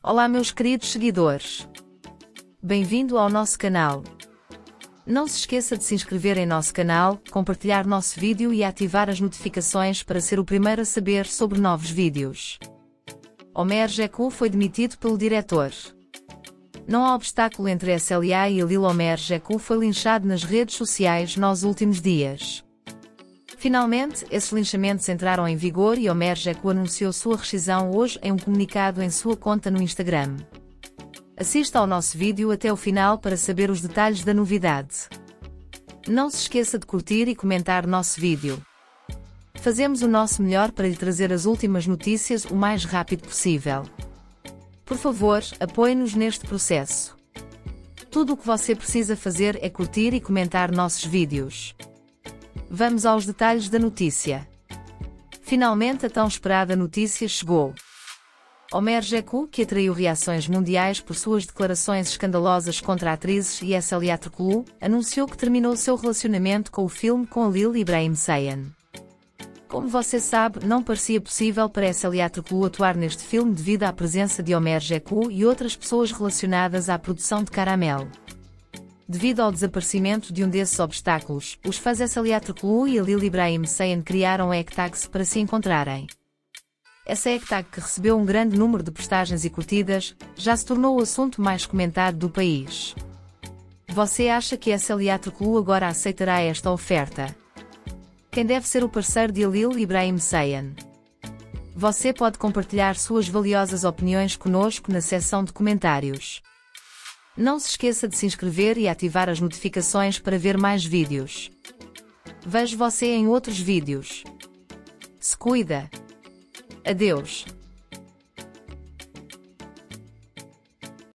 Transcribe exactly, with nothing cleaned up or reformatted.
Olá meus queridos seguidores. Bem-vindo ao nosso canal. Não se esqueça de se inscrever em nosso canal, compartilhar nosso vídeo e ativar as notificações para ser o primeiro a saber sobre novos vídeos. Ömer Gecu foi demitido pelo diretor. Não há obstáculo entre S L A e Halil. Ömer Gecu foi linchado nas redes sociais nos últimos dias. Finalmente, esses linchamentos entraram em vigor e Ömer Gecu anunciou sua rescisão hoje em um comunicado em sua conta no Instagram. Assista ao nosso vídeo até o final para saber os detalhes da novidade. Não se esqueça de curtir e comentar nosso vídeo. Fazemos o nosso melhor para lhe trazer as últimas notícias o mais rápido possível. Por favor, apoie-nos neste processo. Tudo o que você precisa fazer é curtir e comentar nossos vídeos. Vamos aos detalhes da notícia. Finalmente a tão esperada notícia chegou. Ömer Gecu, que atraiu reações mundiais por suas declarações escandalosas contra atrizes e Sıla Türkoğlu, anunciou que terminou seu relacionamento com o filme com Halil İbrahim Ceyhan. Como você sabe, não parecia possível para Sıla Türkoğlu atuar neste filme devido à presença de Ömer Gecu e outras pessoas relacionadas à produção de Caramel. Devido ao desaparecimento de um desses obstáculos, os fãs Sıla Türkoğlu e Halil İbrahim Ceyhan criaram hashtags para se encontrarem. Essa hashtag, que recebeu um grande número de postagens e curtidas, já se tornou o assunto mais comentado do país. Você acha que Sıla Türkoğlu agora aceitará esta oferta? Quem deve ser o parceiro de Halil İbrahim Ceyhan? Você pode compartilhar suas valiosas opiniões conosco na seção de comentários. Não se esqueça de se inscrever e ativar as notificações para ver mais vídeos. Vejo você em outros vídeos. Se cuida. Adeus.